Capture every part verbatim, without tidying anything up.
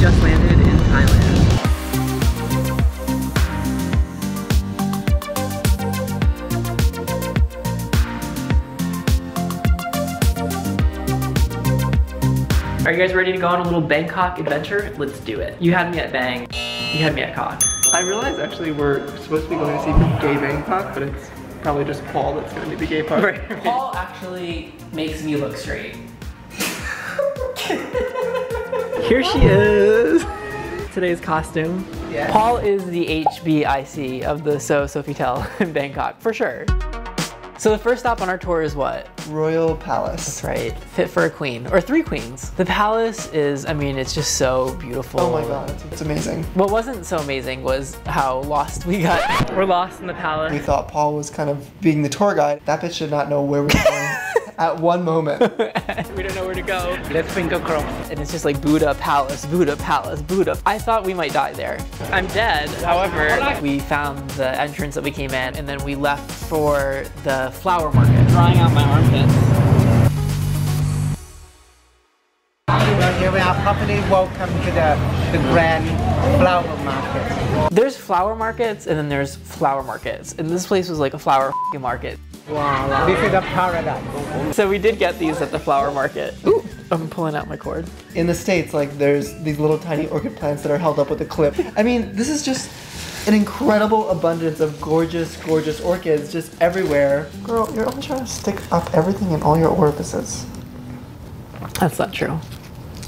just landed in Thailand. Are you guys ready to go on a little Bangkok adventure? Let's do it. You had me at Bang. You had me at Cock. I realize actually we're supposed to be going to see Gay Bangkok, but it's probably just Paul that's going to be the gay part. Right. Paul actually makes me look straight. Here she is. Today's costume. Yeah. Paul is the H B I C of the So Sofitel in Bangkok, for sure. So the first stop on our tour is what? Royal Palace. That's right. Fit for a queen, or three queens. The palace is, I mean, it's just so beautiful. Oh my god, it's amazing. What wasn't so amazing was how lost we got. We're lost in the palace. We thought Paul was kind of being the tour guide. That bitch did not know where we were going. At one moment. We don't know where to go. Let's finger cross. And it's just like Buddha Palace, Buddha Palace, Buddha. I thought we might die there. I'm dead, however. We found the entrance that we came in, and then we left for the flower market. Drying out my armpits. Here we are, properly welcome to the, the grand flower market. There's flower markets, and then there's flower markets. And this place was like a flower market. Wow, this is a paradise. So we did get these at the flower market. Ooh, I'm pulling out my cord. In the States, like, there's these little tiny orchid plants that are held up with a clip. I mean, this is just an incredible abundance of gorgeous, gorgeous orchids just everywhere. Girl, you're all trying to stick up everything in all your orifices. That's not true.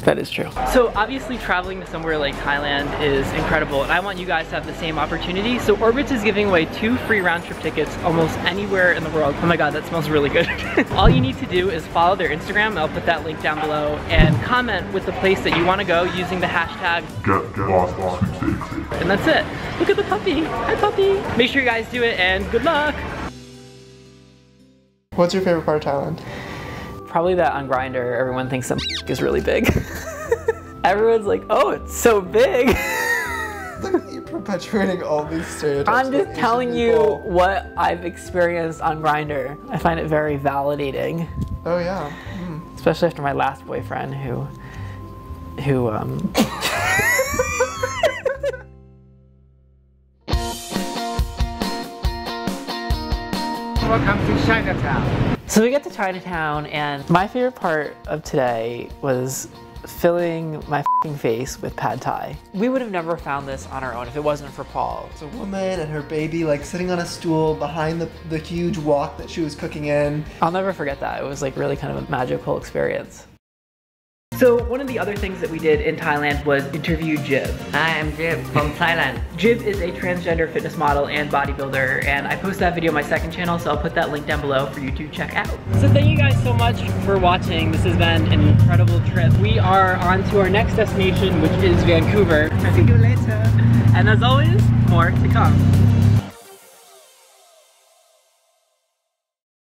That is true. So obviously traveling to somewhere like Thailand is incredible, and I want you guys to have the same opportunity. So Orbitz is giving away two free round trip tickets almost anywhere in the world. Oh my god, that smells really good. All you need to do is follow their Instagram, I'll put that link down below, and comment with the place that you want to go using the hashtag get, get lost, lost, and that's it. Look at the puppy. Hi puppy. Make sure you guys do it and good luck. What's your favorite part of Thailand? Probably that on Grindr, everyone thinks that is really big. Everyone's like, oh, it's so big. Look at you perpetuating all these stereotypes. I'm just telling you what I've experienced on Grindr. I find it very validating. Oh yeah. Mm. Especially after my last boyfriend who, who, um. Welcome to Chinatown. So we get to Chinatown, and my favorite part of today was filling my f***ing face with Pad Thai. We would have never found this on our own if it wasn't for Paul. It's a woman and her baby like sitting on a stool behind the, the huge wok that she was cooking in. I'll never forget that. It was like really kind of a magical experience. So one of the other things that we did in Thailand was interview Jib. Hi, I'm Jib from Thailand. Jib is a transgender fitness model and bodybuilder, and I posted that video on my second channel, so I'll put that link down below for you to check out. So thank you guys so much for watching. This has been an incredible trip. We are on to our next destination, which is Vancouver. See you later. And as always, more to come.